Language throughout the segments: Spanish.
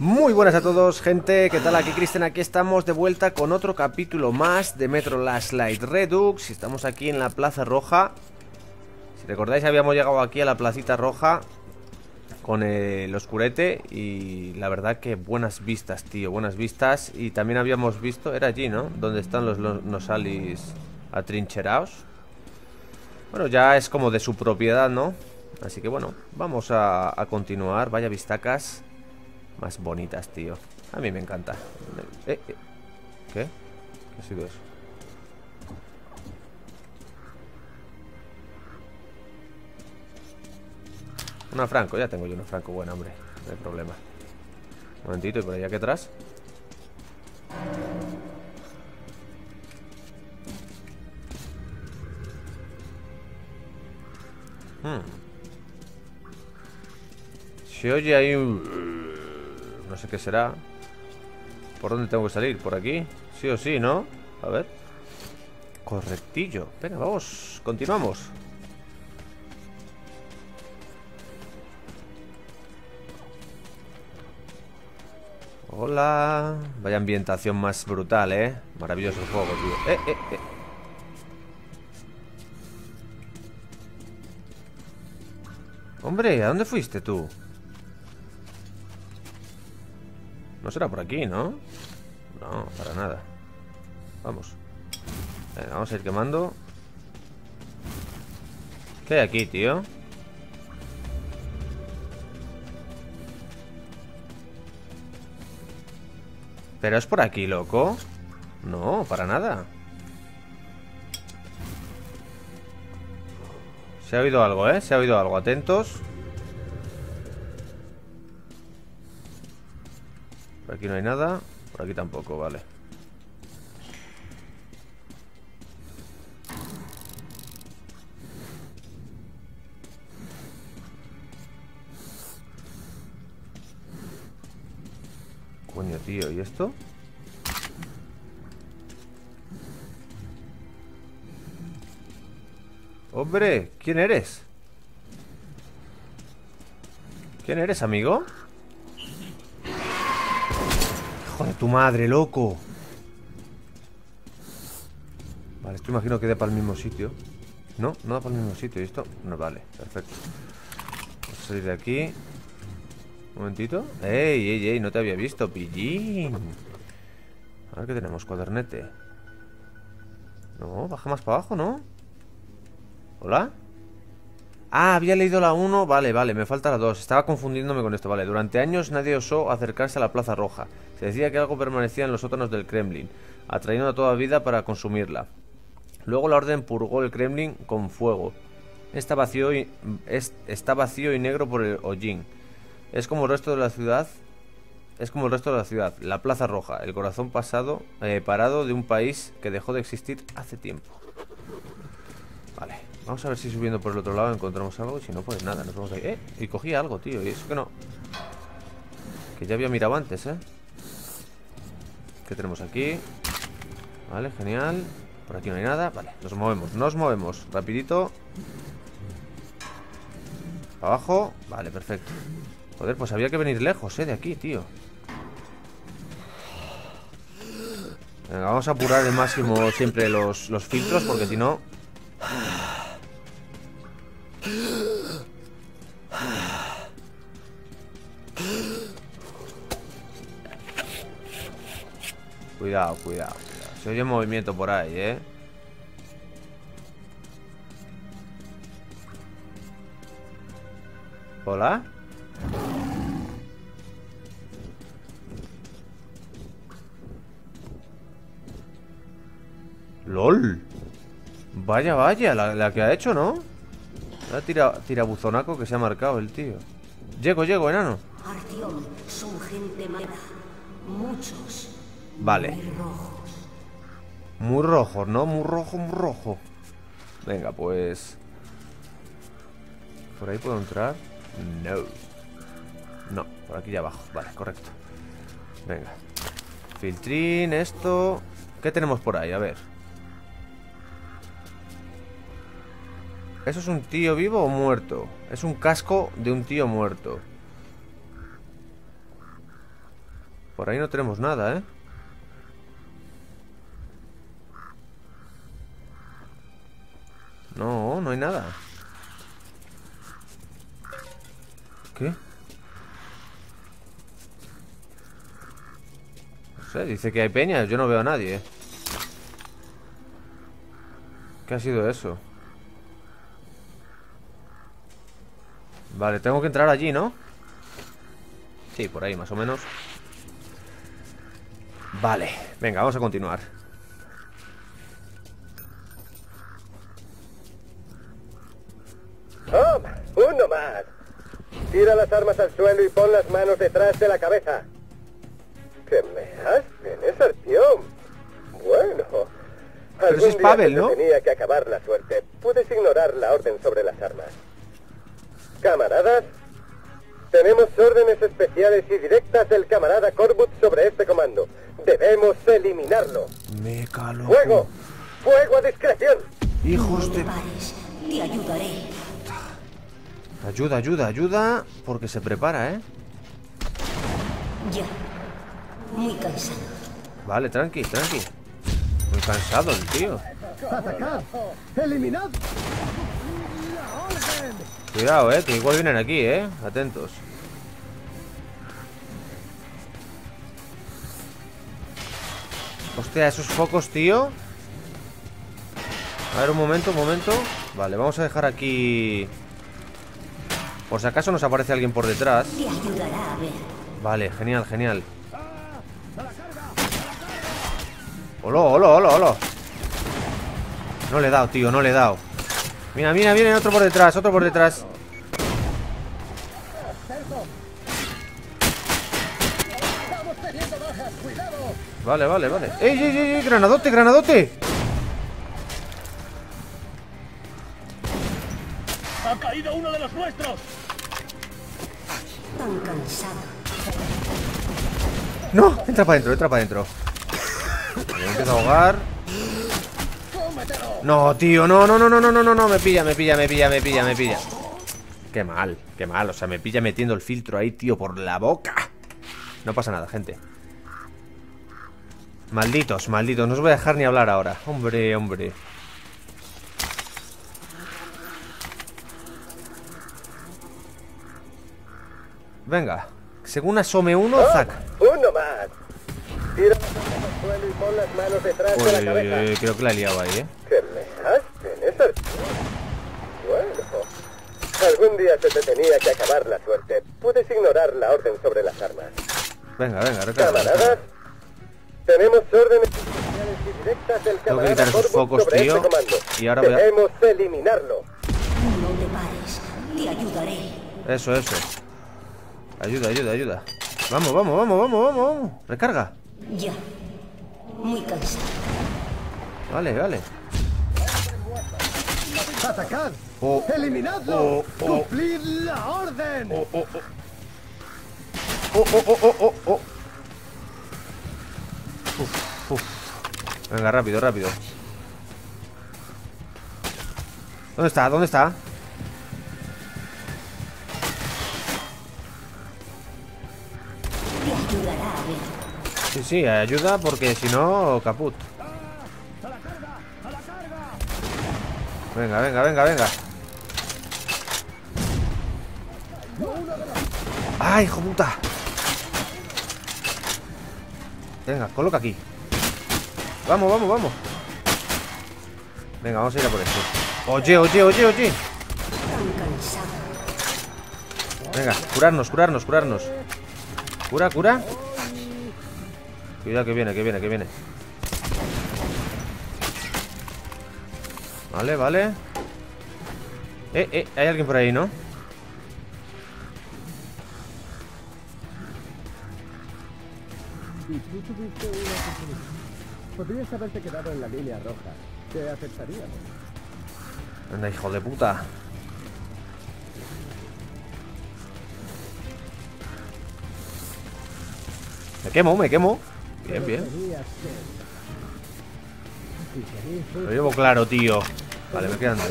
Muy buenas a todos, gente, ¿qué tal? Aquí Cristian, aquí estamos de vuelta con otro capítulo más de Metro Last Light Redux. Estamos aquí en la Plaza Roja. Si recordáis, habíamos llegado aquí a la Placita Roja con el oscurete y la verdad que buenas vistas, tío, buenas vistas. Y también habíamos visto, era allí, ¿no? Donde están los nosalis atrincherados. Bueno, ya es como de su propiedad, ¿no? Así que bueno, vamos a continuar. Vaya vistacas más bonitas, tío. A mí me encanta. ¿Qué? ¿Qué ha sido eso? Una franco. Ya tengo yo una franco. Bueno, hombre, no hay problema. Un momentito, y por allá que atrás. Se oye ahí un... no sé qué será. ¿Por dónde tengo que salir? ¿Por aquí? Sí o sí, ¿no? A ver. Correctillo. Venga, vamos. Continuamos. Hola. Vaya ambientación más brutal, ¿eh? Maravilloso el juego, tío. Hombre, ¿a dónde fuiste tú? No será por aquí, ¿no? No, para nada. Vamos. Venga, vamos a ir quemando. ¿Qué hay aquí, tío? ¿Pero es por aquí, loco? No, para nada. Se ha oído algo, ¿eh? Se ha oído algo. Atentos. Por aquí no hay nada. Por aquí tampoco, vale. Coño, tío, ¿y esto? Hombre, ¿quién eres? ¿Quién eres, amigo? De tu madre, loco. Vale, esto imagino que da para el mismo sitio. No, no da para el mismo sitio. ¿Y esto? No, vale, perfecto. Vamos a salir de aquí. Un momentito. Ey, ey, ey, no te había visto, pillín. A ver qué tenemos, cuadernete. No, baja más para abajo, ¿no? ¿Hola? Ah, había leído la 1. Vale, vale, me falta la 2. Estaba confundiéndome con esto, vale. Durante años nadie osó acercarse a la Plaza Roja. Se decía que algo permanecía en los sótanos del Kremlin, atrayendo a toda vida para consumirla. Luego la orden purgó el Kremlin con fuego. Está vacío y negro por el hollín. Es como el resto de la ciudad. Es como el resto de la ciudad, la Plaza Roja, el corazón parado de un país que dejó de existir hace tiempo. Vale. Vamos a ver si subiendo por el otro lado encontramos algo. Y si no, pues nada, nos vamos a ir. Y cogí algo, tío. Y eso que no. Que ya había mirado antes, ¿eh? ¿Qué tenemos aquí? Vale, genial. Por aquí no hay nada. Vale, nos movemos rapidito. Abajo. Vale, perfecto. Joder, pues había que venir lejos, ¿eh? De aquí, tío. Venga, vamos a apurar al máximo siempre los filtros, porque si no... Cuidado, cuidado, cuidado. Se oye movimiento por ahí, ¿eh? ¿Hola? ¡Lol! Vaya, vaya, la que ha hecho, ¿no? La tirabuzonaco que se ha marcado el tío. Llego, llego, enano. Artión, son gente mala. Muchos. Vale. Muy rojo, ¿no? Muy rojo, muy rojo. Venga, pues... ¿por ahí puedo entrar? No. No, por aquí ya abajo. Vale, correcto. Venga. Filtrín, esto... ¿qué tenemos por ahí? A ver. ¿Eso es un tío vivo o muerto? Es un casco de un tío muerto. Por ahí no tenemos nada, ¿eh? No, no hay nada. ¿Qué? No sé, dice que hay peñas. Yo no veo a nadie. ¿Qué ha sido eso? Vale, tengo que entrar allí, ¿no? Sí, por ahí más o menos. Vale, venga, vamos a continuar. ¡Toma! ¡Uno más! Tira las armas al suelo y pon las manos detrás de la cabeza. ¿Qué me hacen esa acción? Bueno, pero ese es Pavel, ¿no? Tenía que acabar la suerte. Puedes ignorar la orden sobre las armas. Camaradas, tenemos órdenes especiales y directas del camarada Korbut sobre este comando. Debemos eliminarlo. Me calo. ¡Fuego! ¡Fuego a discreción! ¡Hijos de... te ayudaré! Ayuda, ayuda, ayuda, porque se prepara, ¿eh? Ya. Muy cansado. Vale, tranqui, tranqui. Muy cansado el tío. ¡Atacad! ¡Eliminad! Cuidado, que igual vienen aquí, atentos. Hostia, esos focos, tío. A ver, un momento, un momento. Vale, vamos a dejar aquí. Por si acaso nos aparece alguien por detrás. Vale, genial, genial. ¡Hola, hola, hola, hola! No le he dado, tío, no le he dado. Mira, mira, viene otro por detrás, otro por detrás. Vale, vale, vale. ¡Ey, ey, ey, ey! ¡Granadote, granadote! ¡Ha caído uno de los nuestros! Tan cansado. ¡No! Entra para adentro, entra para adentro. Me empiezo a ahogar. No, tío, no, no, no, no, no, no, no, no, me pilla, me pilla, me pilla, me pilla, me pilla. Qué mal, o sea, me pilla metiendo el filtro ahí, tío, por la boca. No pasa nada, gente. Malditos, malditos, no os voy a dejar ni hablar ahora. Hombre, hombre. Venga, según asome uno, zac. Uno más. Tira al suelo y pon las manos detrás de la cabeza. Uy, creo que la he liado ahí, ¿Qué me hacen esa acción? Bueno, algún día se te tenía que acabar la suerte. Puedes ignorar la orden sobre las armas. Venga, venga, recarga. Camaradas, tenemos órdenes especiales y directas del camarada Korbut sobre este comando. Y ahora debemos eliminarlo. No te pares, te ayudaré. Eso, eso. Ayuda, ayuda, ayuda. Vamos, vamos, vamos, vamos, vamos, vamos. Recarga. Ya. Muy cansado. Vale, vale. ¡Atacad! Oh. ¡Eliminadlo! Oh. ¡Cumplir la orden! Oh, oh, oh. Oh, oh, oh, oh, oh. Uf, uf. Venga, rápido, rápido. ¿Dónde está? ¿Dónde está? Sí, sí, ayuda porque si no, caput. Venga, venga, venga, venga. ¡Ay, hijo puta! Venga, coloca aquí. Vamos, vamos, vamos. Venga, vamos a ir a por esto. Oye, oye, oye, oye. Venga, curarnos, curarnos, curarnos. Cura, cura. Cuidado que viene, que viene, que viene. Vale, vale. Hay alguien por ahí, ¿no? Si tú tuviste una oportunidad, podrías haberte quedado en la línea roja. Te aceptaríamos. Anda, hijo de puta. Me quemo, me quemo. Bien, bien. Lo llevo claro, tío. Vale, me quedan dos.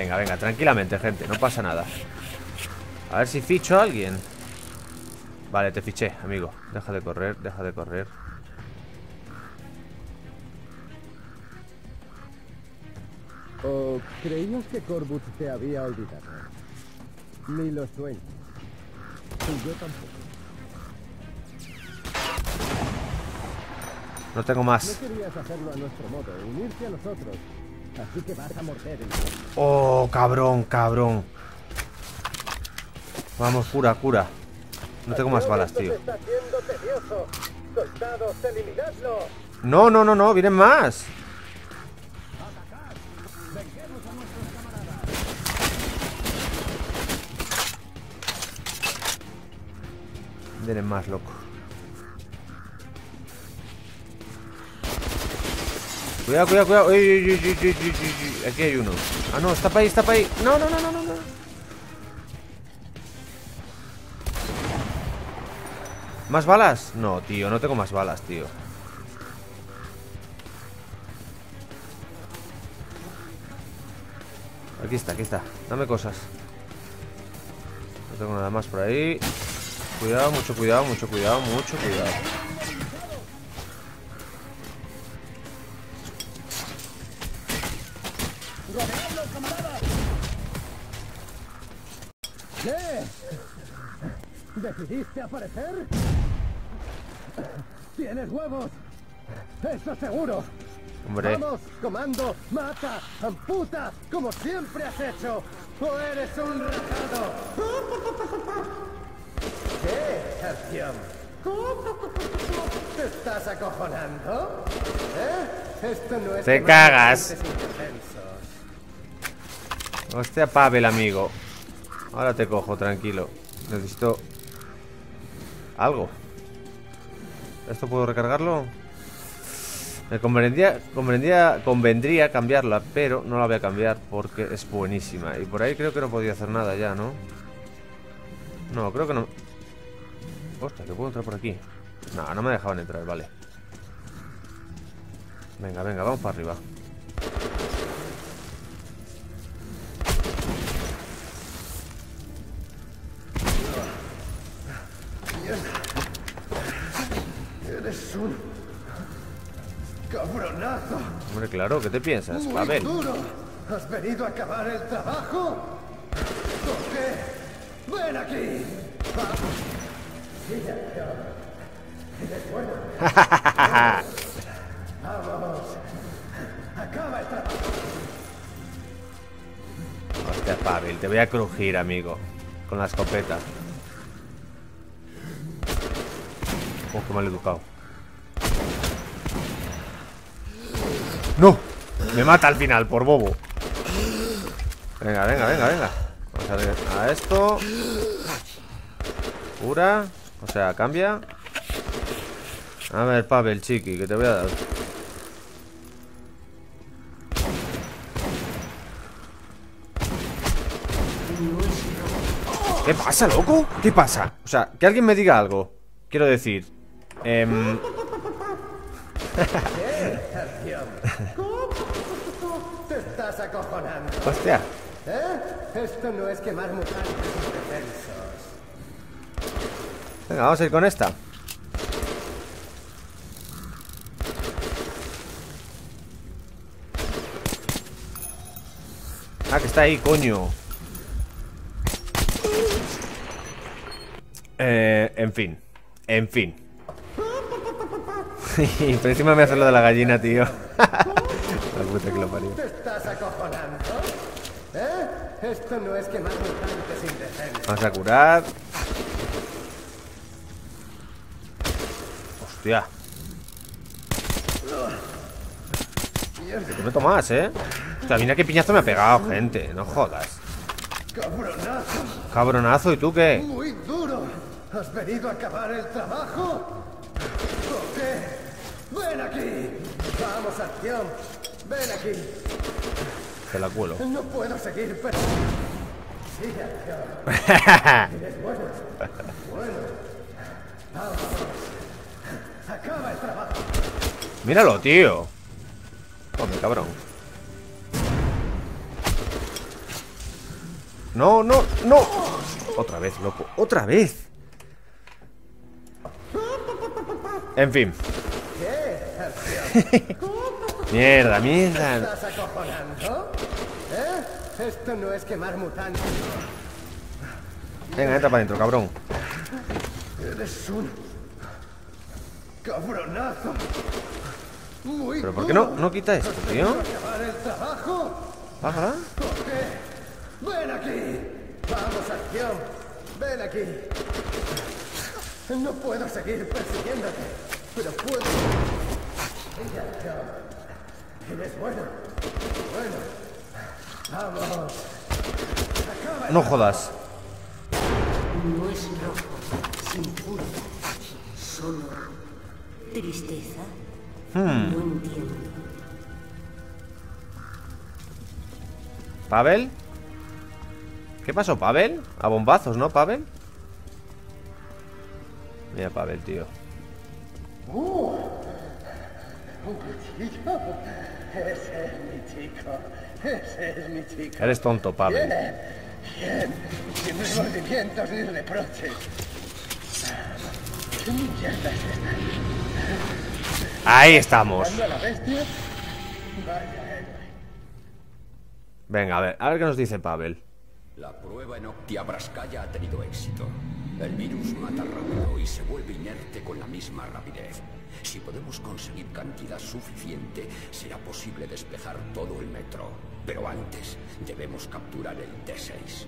Venga, venga, tranquilamente, gente, no pasa nada. A ver si ficho a alguien. Vale, te fiché, amigo. Deja de correr, deja de correr. Creímos que Korbut te había olvidado. Ni lo sueño. Y yo tampoco. No tengo más. No querías hacerlo a nuestro modo, unirte a nosotros. Así que vas a morder. Oh, cabrón, cabrón. Vamos, cura, cura. No tengo más balas, tío. No, no, no, no, vienen más. Vienen más, loco. Cuidado, cuidado, cuidado. Uy, uy, uy, uy, uy, uy. Aquí hay uno. Ah, no, está para ahí, está para ahí. No, no, no, no, no, no. ¿Más balas? No, tío, no tengo más balas, tío. Aquí está, aquí está. Dame cosas. No tengo nada más por ahí. Cuidado, mucho cuidado, mucho cuidado, mucho cuidado. ¿Qué? ¿Decidiste aparecer? ¡Tienes huevos! ¡Eso seguro! Hombre. ¡Vamos, comando! ¡Mata! ¡Amputa! ¡Como siempre has hecho! ¡O eres un ratado! ¡Qué acción! ¿Te estás acojonando? ¿Eh? Esto no es... ¡Te cagas! Hostia, Pavel, amigo. Ahora te cojo, tranquilo. Necesito... algo. ¿Esto puedo recargarlo? Me convendría cambiarla, pero no la voy a cambiar porque es buenísima. Y por ahí creo que no podía hacer nada ya, ¿no? No, creo que no. Hostia, que puedo entrar por aquí. No, no me dejaban entrar, vale. Venga, venga, vamos para arriba. Cabronazo. Hombre, claro, ¿qué te piensas, Pavel? ¿Has venido a acabar el trabajo? ¿Por qué? ¡Ven aquí! ¡Vamos! ¡Vamos! ¡Acaba el trabajo! Hostia, Pavel, te voy a crujir, amigo. Con la escopeta. Oh, qué mal educado. ¡No! Me mata al final, por bobo. Venga, venga, venga, venga. Vamos a ver a esto. Cura. O sea, cambia. A ver, Pavel, chiqui, que te voy a dar. ¿Qué pasa, loco? ¿Qué pasa? O sea, que alguien me diga algo. Quiero decir... Te estás acojonando. Hostia. ¿Eh? Esto no es quemar mutantes indefensos. Venga, vamos a ir con esta. Ah, que está ahí, coño. En fin. En fin. Pero encima me hace lo de la gallina, tío. La puta que lo parió. ¿Te estás acojonando? ¿Eh? Esto no es que más mutantes indefensos. Vamos a curar. Hostia. Que te meto más, ¿eh? O sea, mira qué piñazo me ha pegado, gente. No jodas. Cabronazo. Cabronazo, ¿y tú qué? Muy duro. ¿Has venido a acabar el trabajo? ¡Ven aquí! ¡Vamos, acción! ¡Ven aquí! Te la cuelo. No puedo seguir, pero... ¡Sí, acción! ¡Eres bueno! ¡Bueno! ¡Vamos! ¡Acaba el trabajo! ¡Míralo, tío! ¡Come, cabrón! No, no, no. Otra vez, loco. Otra vez. En fin. Mierda, mierda. ¿Estás acojonando? ¿Eh? Esto no es quemar mutantes. Venga, entra para adentro, cabrón. Eres un cabronazo. Muy pero ¿por qué no quita esto, tío? Bájala. Ven aquí. Vamos, acción. Ven aquí. No puedo seguir persiguiéndote, pero puedo. Eres bueno. Bueno. Vamos. No jodas. No es rojo, sin furia, solo tristeza. No entiendo. ¿Pavel? ¿Qué pasó, Pavel? A bombazos, ¿no, Pavel? Mira, Pavel, tío. Un cuchillo. Ese es mi chico. Ese es mi chico. Eres tonto, Pavel. Bien, sin remordimientos ni reproches. ¿Qué mierda es esta? Ahí estamos. Venga, a ver qué nos dice Pavel. La prueba en Oktyabrskaya ha tenido éxito. El virus mata rápido y se vuelve inerte con la misma rapidez. Si podemos conseguir cantidad suficiente, será posible despejar todo el metro. Pero antes, debemos capturar el T6.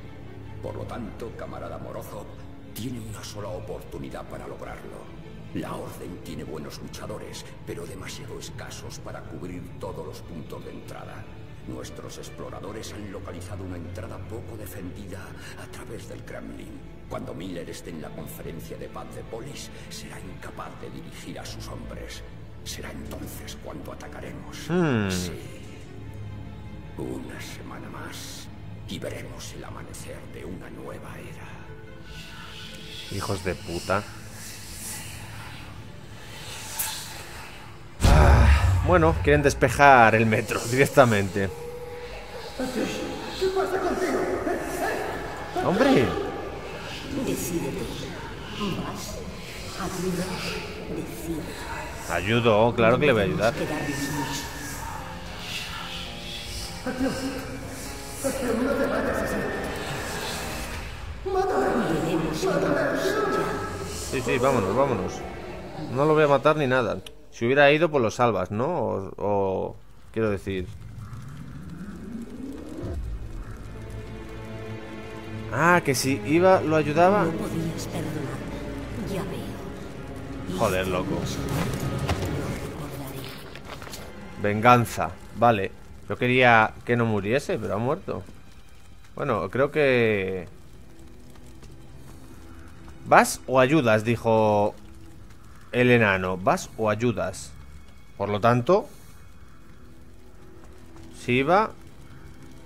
Por lo tanto, camarada Morozov, tiene una sola oportunidad para lograrlo. La Orden tiene buenos luchadores, pero demasiado escasos para cubrir todos los puntos de entrada. Nuestros exploradores han localizado una entrada poco defendida a través del Kremlin. Cuando Miller esté en la conferencia de paz de Polis, será incapaz de dirigir a sus hombres. Será entonces cuando atacaremos. Sí. Una semana más y veremos el amanecer de una nueva era. Hijos de puta. Bueno, quieren despejar el metro directamente. ¿Qué pasa contigo? ¡Hombre! Decídete. ¿Vas? Ayuda. Decídete. Ayudo, claro que le voy a ayudar. Acción, no te vayas así. ¡Mátame! Sí, vámonos. No lo voy a matar ni nada. Si hubiera ido, pues lo salvas, ¿no? O quiero decir... Ah, que si iba, lo ayudaba. No podías perdonar. Ya veo. Joder, loco. Venganza. Vale. Yo quería que no muriese, pero ha muerto. Bueno, creo que... ¿Vas o ayudas? Dijo... el enano, ¿vas o ayudas? Por lo tanto, si iba,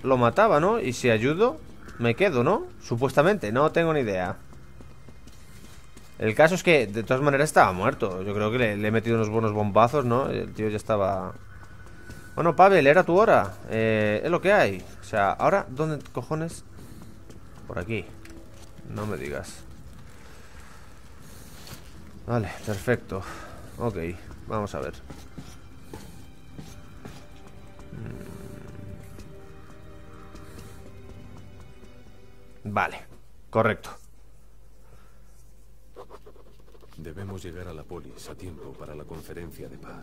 lo mataba, ¿no? Y si ayudo, me quedo, ¿no? Supuestamente, no tengo ni idea. El caso es que, de todas maneras, estaba muerto. Yo creo que le he metido unos buenos bombazos, ¿no? El tío ya estaba... Bueno, Pavel, era tu hora. Es lo que hay. O sea, ahora, ¿dónde cojones? Por aquí. No me digas. Vale, perfecto. Ok, vamos a ver. Vale, correcto. Debemos llegar a la Polis a tiempo para la conferencia de paz.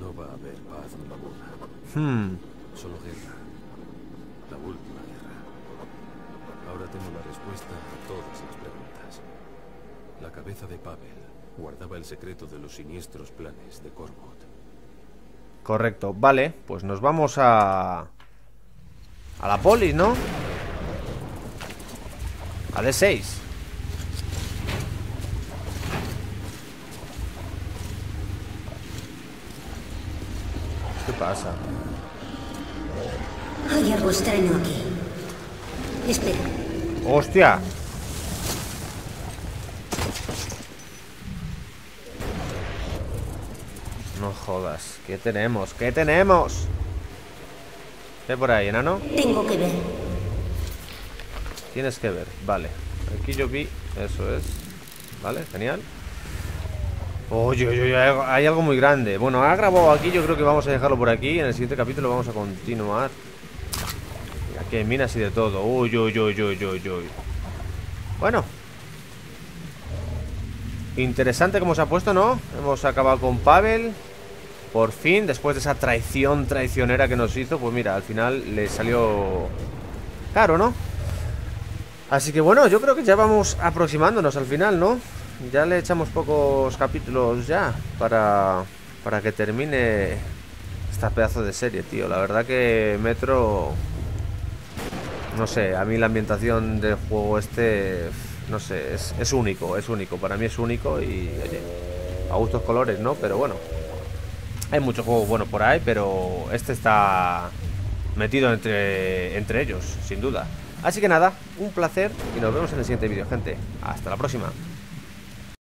No va a haber paz ni ninguna. Solo guerra. La última guerra. Ahora tengo la respuesta a todas las preguntas. La cabeza de Pavel guardaba el secreto de los siniestros planes de Korbut. Correcto, vale, pues nos vamos a la Polis, ¿no? A D6. ¿Qué pasa? Hay algo extraño aquí. Espera. ¡Hostia! No jodas, ¿qué tenemos? ¿Qué tenemos? ¿Qué por ahí, enano? Tengo que ver. Tienes que ver, vale. Aquí yo vi, eso es. Vale, genial. Oye, oye, hay algo muy grande. Bueno, ha grabado aquí, yo creo que vamos a dejarlo por aquí. En el siguiente capítulo vamos a continuar. Mira, que hay minas y de todo. Uy, uy, uy, uy, uy, uy. Bueno, interesante como se ha puesto, ¿no? Hemos acabado con Pavel. Por fin, después de esa traicionera que nos hizo. Pues mira, al final le salió caro, ¿no? Así que bueno, yo creo que ya vamos aproximándonos al final, ¿no? Ya le echamos pocos capítulos ya para que termine esta pedazo de serie, tío. La verdad que Metro... No sé, a mí la ambientación del juego este... No sé, es único, es único. Para mí es único y... Oye, a gustos colores, ¿no? Pero bueno. Hay muchos juegos buenos por ahí, pero este está metido entre ellos, sin duda. Así que nada, un placer y nos vemos en el siguiente vídeo, gente. Hasta la próxima.